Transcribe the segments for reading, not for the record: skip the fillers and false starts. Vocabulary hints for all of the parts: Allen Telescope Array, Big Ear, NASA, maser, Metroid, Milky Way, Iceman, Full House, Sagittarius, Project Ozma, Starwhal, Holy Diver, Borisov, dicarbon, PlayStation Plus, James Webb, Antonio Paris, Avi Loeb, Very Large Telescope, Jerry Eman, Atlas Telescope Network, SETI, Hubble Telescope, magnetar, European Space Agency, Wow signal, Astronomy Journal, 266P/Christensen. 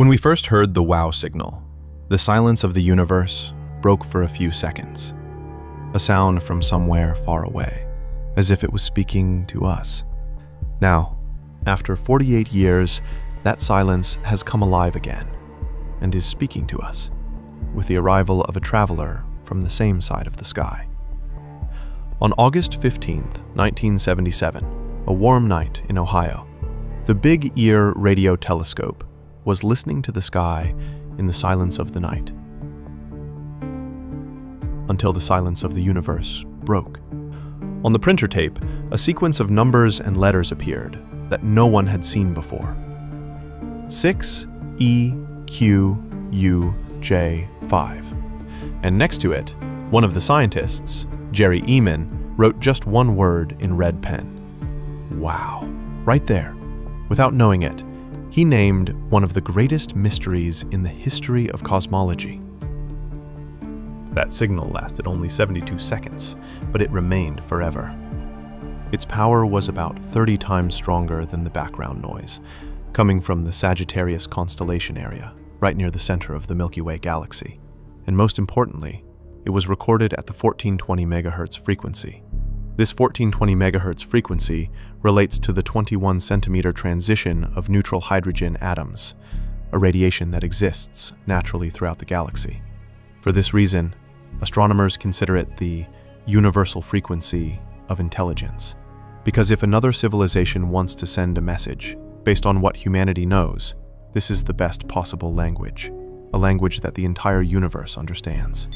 When we first heard the wow signal, the silence of the universe broke for a few seconds, a sound from somewhere far away, as if it was speaking to us. Now, after 48 years, that silence has come alive again and is speaking to us, with the arrival of a traveler from the same side of the sky. On August 15, 1977, a warm night in Ohio, the Big Ear radio telescope was listening to the sky in the silence of the night, until the silence of the universe broke. On the printer tape, a sequence of numbers and letters appeared that no one had seen before. 6EQUJ5. And next to it, one of the scientists, Jerry Eman, wrote just one word in red pen. Wow. Right there. Without knowing it, he named one of the greatest mysteries in the history of cosmology. That signal lasted only 72 seconds, but it remained forever. Its power was about 30 times stronger than the background noise, coming from the Sagittarius constellation area, right near the center of the Milky Way galaxy. And most importantly, it was recorded at the 1420 MHz frequency. This 1420 MHz frequency relates to the 21 centimeter transition of neutral hydrogen atoms, a radiation that exists naturally throughout the galaxy. For this reason, astronomers consider it the universal frequency of intelligence. Because if another civilization wants to send a message based on what humanity knows, this is the best possible language, a language that the entire universe understands.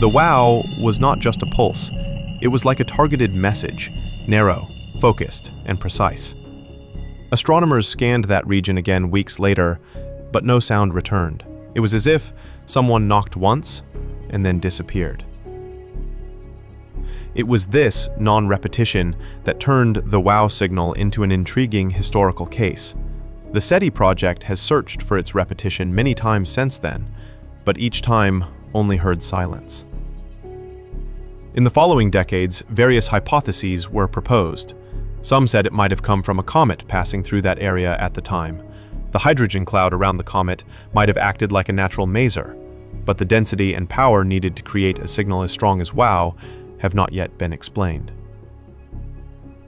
The wow was not just a pulse, it was like a targeted message, narrow, focused, and precise. Astronomers scanned that region again weeks later, but no sound returned. It was as if someone knocked once and then disappeared. It was this non-repetition that turned the wow signal into an intriguing historical case. The SETI project has searched for its repetition many times since then, but each time only heard silence. In the following decades, various hypotheses were proposed. Some said it might have come from a comet passing through that area at the time. The hydrogen cloud around the comet might have acted like a natural maser, but the density and power needed to create a signal as strong as wow have not yet been explained.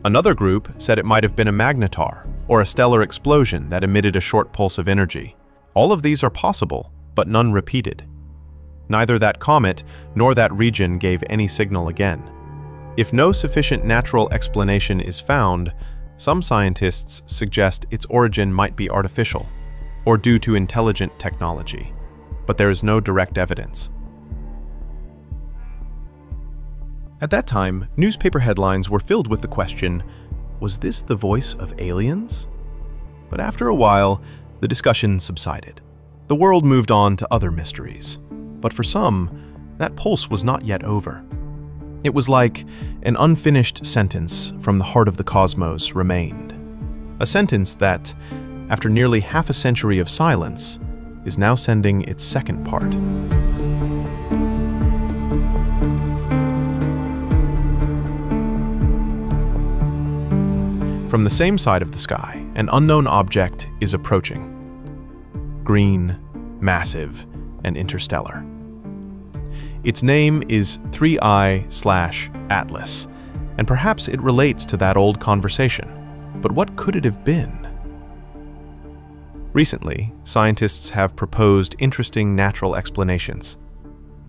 Another group said it might have been a magnetar or a stellar explosion that emitted a short pulse of energy. All of these are possible, but none repeated. Neither that comet nor that region gave any signal again. If no sufficient natural explanation is found, some scientists suggest its origin might be artificial or due to intelligent technology, but there is no direct evidence. At that time, newspaper headlines were filled with the question, was this the voice of aliens? But after a while, the discussion subsided. The world moved on to other mysteries. But for some, that pulse was not yet over. It was like an unfinished sentence from the heart of the cosmos remained. A sentence that, after nearly half a century of silence, is now sending its second part. From the same side of the sky, an unknown object is approaching. Green, massive, and interstellar. Its name is 3I/Atlas, and perhaps it relates to that old conversation. But what could it have been? Recently, scientists have proposed interesting natural explanations.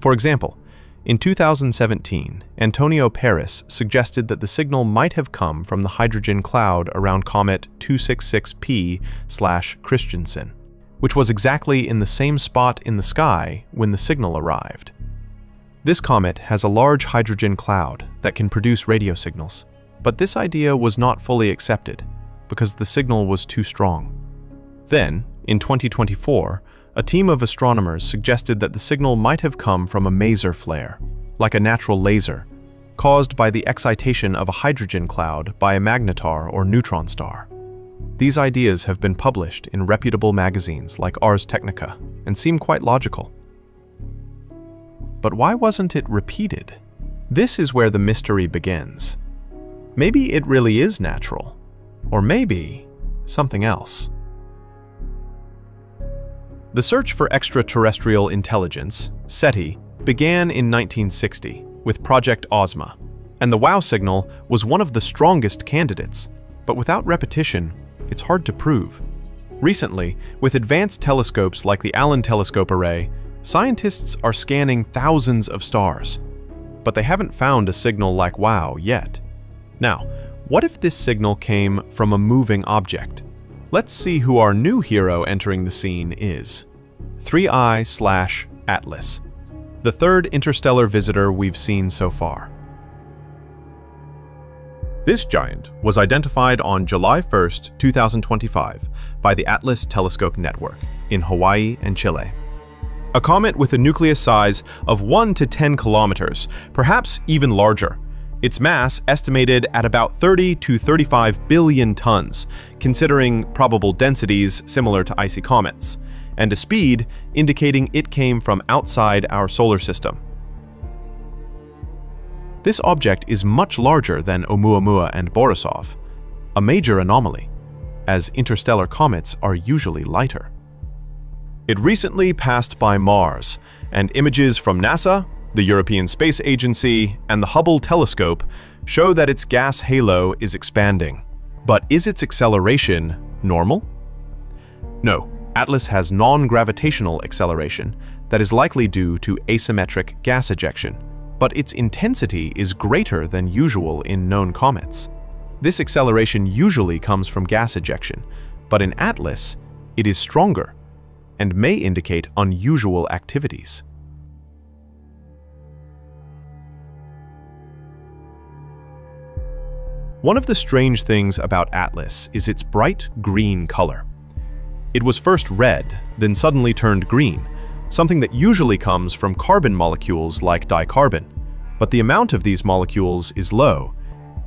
For example, in 2017, Antonio Paris suggested that the signal might have come from the hydrogen cloud around comet 266P/Christensen, which was exactly in the same spot in the sky when the signal arrived. This comet has a large hydrogen cloud that can produce radio signals, but this idea was not fully accepted because the signal was too strong. Then, in 2024, a team of astronomers suggested that the signal might have come from a maser flare, like a natural laser, caused by the excitation of a hydrogen cloud by a magnetar or neutron star. These ideas have been published in reputable magazines like Ars Technica and seem quite logical. But why wasn't it repeated? This is where the mystery begins. Maybe it really is natural, or maybe something else. The search for extraterrestrial intelligence, SETI, began in 1960 with Project Ozma, and the Wow signal was one of the strongest candidates. But without repetition, it's hard to prove. Recently, with advanced telescopes like the Allen Telescope Array, scientists are scanning thousands of stars, but they haven't found a signal like Wow yet. Now, what if this signal came from a moving object? Let's see who our new hero entering the scene is. 3I/Atlas, the third interstellar visitor we've seen so far. This giant was identified on July 1, 2025 by the Atlas Telescope Network in Hawaii and Chile. A comet with a nucleus size of 1 to 10 kilometers, perhaps even larger. Its mass estimated at about 30 to 35 billion tons, considering probable densities similar to icy comets, and a speed indicating it came from outside our solar system. This object is much larger than Oumuamua and Borisov, a major anomaly, as interstellar comets are usually lighter. It recently passed by Mars, and images from NASA, the European Space Agency, and the Hubble Telescope show that its gas halo is expanding. But is its acceleration normal? No, Atlas has non-gravitational acceleration that is likely due to asymmetric gas ejection, but its intensity is greater than usual in known comets. This acceleration usually comes from gas ejection, but in Atlas, it is stronger and may indicate unusual activities. One of the strange things about Atlas is its bright green color. It was first red, then suddenly turned green, something that usually comes from carbon molecules like dicarbon, but the amount of these molecules is low,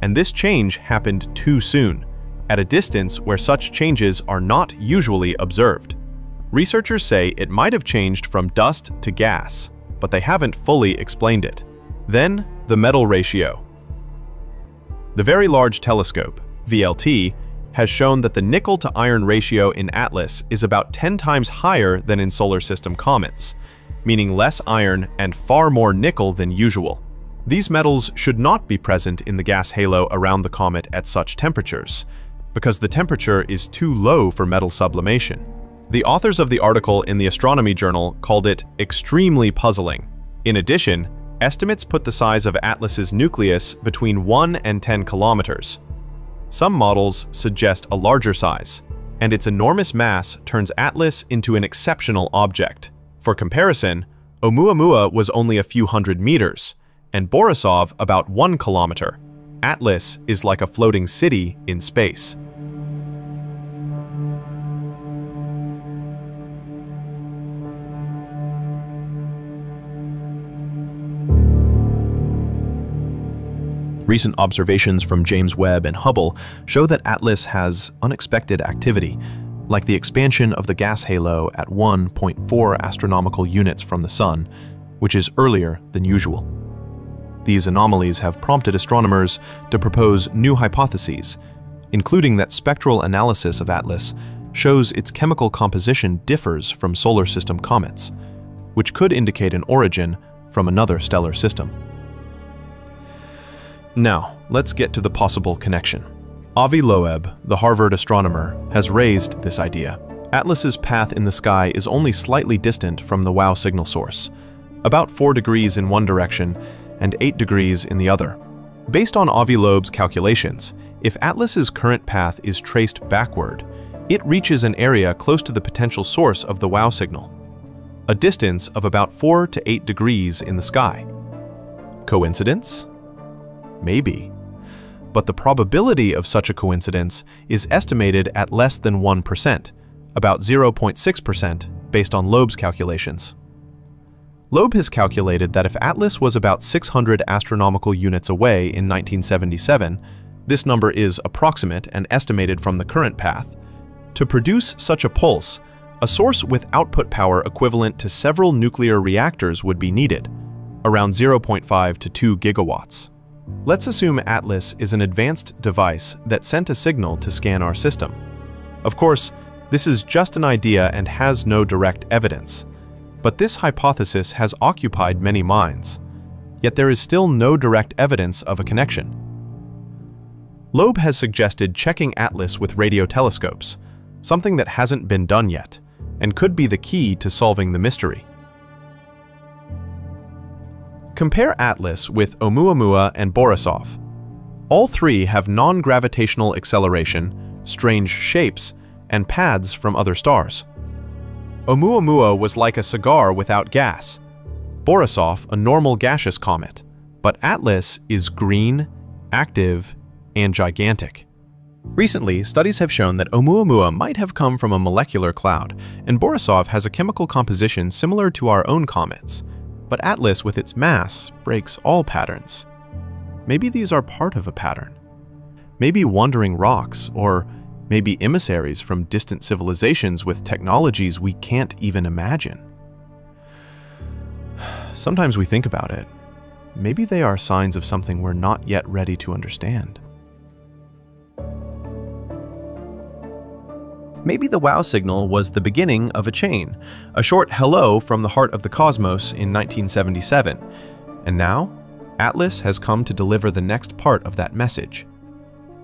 and this change happened too soon, at a distance where such changes are not usually observed. Researchers say it might have changed from dust to gas, but they haven't fully explained it. Then, the metal ratio. The Very Large Telescope, VLT, has shown that the nickel-to-iron ratio in Atlas is about 10 times higher than in solar system comets, meaning less iron and far more nickel than usual. These metals should not be present in the gas halo around the comet at such temperatures, because the temperature is too low for metal sublimation. The authors of the article in the Astronomy Journal called it extremely puzzling. In addition, estimates put the size of Atlas's nucleus between 1 and 10 kilometers. Some models suggest a larger size, and its enormous mass turns Atlas into an exceptional object. For comparison, Oumuamua was only a few hundred meters, and Borisov about 1 kilometer. Atlas is like a floating city in space. Recent observations from James Webb and Hubble show that Atlas has unexpected activity, like the expansion of the gas halo at 1.4 astronomical units from the Sun, which is earlier than usual. These anomalies have prompted astronomers to propose new hypotheses, including that spectral analysis of Atlas shows its chemical composition differs from solar system comets, which could indicate an origin from another stellar system. Now, let's get to the possible connection. Avi Loeb, the Harvard astronomer, has raised this idea. Atlas's path in the sky is only slightly distant from the Wow signal source, about 4 degrees in one direction and 8 degrees in the other. Based on Avi Loeb's calculations, if Atlas's current path is traced backward, it reaches an area close to the potential source of the Wow signal, a distance of about 4 to 8 degrees in the sky. Coincidence? Maybe. But the probability of such a coincidence is estimated at less than 1%, about 0.6% based on Loeb's calculations. Loeb has calculated that if Atlas was about 600 astronomical units away in 1977, this number is approximate and estimated from the current path, to produce such a pulse, a source with output power equivalent to several nuclear reactors would be needed, around 0.5 to 2 gigawatts. Let's assume Atlas is an advanced device that sent a signal to scan our system. Of course, this is just an idea and has no direct evidence, but this hypothesis has occupied many minds. Yet there is still no direct evidence of a connection. Loeb has suggested checking Atlas with radio telescopes, something that hasn't been done yet, and could be the key to solving the mystery. Compare Atlas with Oumuamua and Borisov. All three have non-gravitational acceleration, strange shapes, and paths from other stars. Oumuamua was like a cigar without gas, Borisov a normal gaseous comet, but Atlas is green, active, and gigantic. Recently, studies have shown that Oumuamua might have come from a molecular cloud, and Borisov has a chemical composition similar to our own comets. But Atlas, with its mass, breaks all patterns. Maybe these are part of a pattern. Maybe wandering rocks, or maybe emissaries from distant civilizations with technologies we can't even imagine. Sometimes we think about it. Maybe they are signs of something we're not yet ready to understand. Maybe the Wow signal was the beginning of a chain, a short hello from the heart of the cosmos in 1977. And now, Atlas has come to deliver the next part of that message.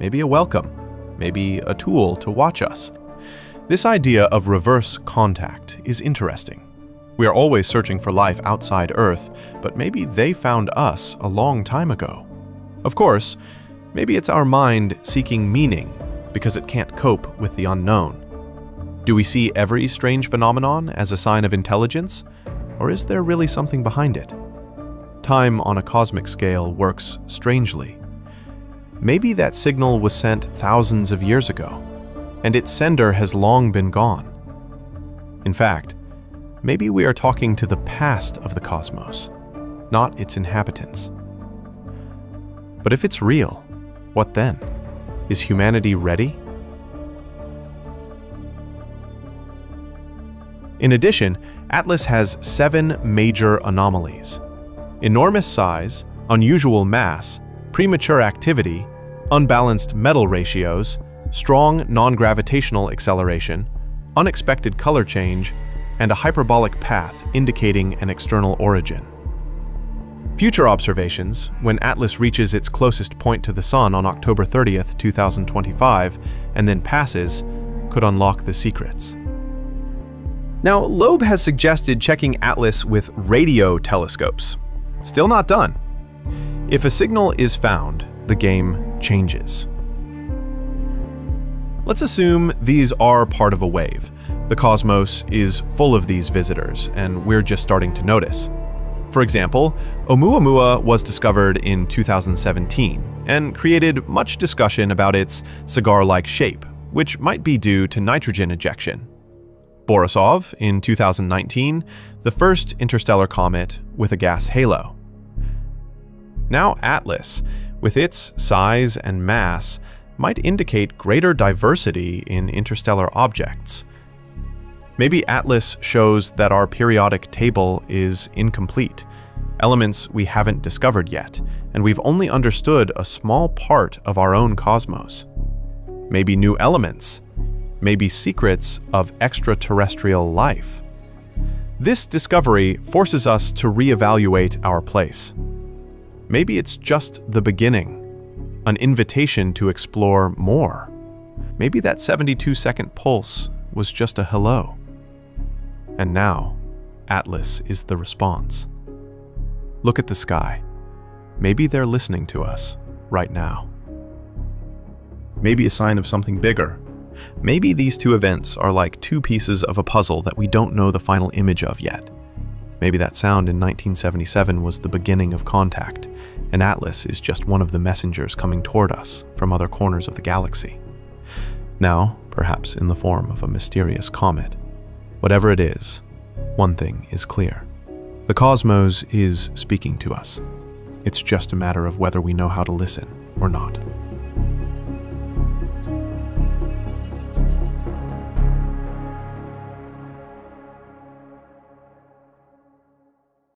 Maybe a welcome, maybe a tool to watch us. This idea of reverse contact is interesting. We are always searching for life outside Earth, but maybe they found us a long time ago. Of course, maybe it's our mind seeking meaning because it can't cope with the unknown. Do we see every strange phenomenon as a sign of intelligence, or is there really something behind it? Time on a cosmic scale works strangely. Maybe that signal was sent thousands of years ago, and its sender has long been gone. In fact, maybe we are talking to the past of the cosmos, not its inhabitants. But if it's real, what then? Is humanity ready? In addition, Atlas has 7 major anomalies: enormous size, unusual mass, premature activity, unbalanced metal ratios, strong non-gravitational acceleration, unexpected color change, and a hyperbolic path indicating an external origin. Future observations, when Atlas reaches its closest point to the Sun on October 30th, 2025, and then passes, could unlock the secrets. Now, Loeb has suggested checking Atlas with radio telescopes. Still not done. If a signal is found, the game changes. Let's assume these are part of a wave. The cosmos is full of these visitors, and we're just starting to notice. For example, Oumuamua was discovered in 2017 and created much discussion about its cigar-like shape, which might be due to nitrogen ejection. Borisov, in 2019, the first interstellar comet with a gas halo. Now Atlas, with its size and mass, might indicate greater diversity in interstellar objects. Maybe Atlas shows that our periodic table is incomplete, elements we haven't discovered yet, and we've only understood a small part of our own cosmos. Maybe new elements. Maybe secrets of extraterrestrial life. This discovery forces us to reevaluate our place. Maybe it's just the beginning, an invitation to explore more. Maybe that 72-second pulse was just a hello. And now, Atlas is the response. Look at the sky. Maybe they're listening to us right now. Maybe a sign of something bigger. Maybe these two events are like two pieces of a puzzle that we don't know the final image of yet. Maybe that sound in 1977 was the beginning of contact, and Atlas is just one of the messengers coming toward us from other corners of the galaxy. Now, perhaps in the form of a mysterious comet. Whatever it is, one thing is clear. The cosmos is speaking to us. It's just a matter of whether we know how to listen or not.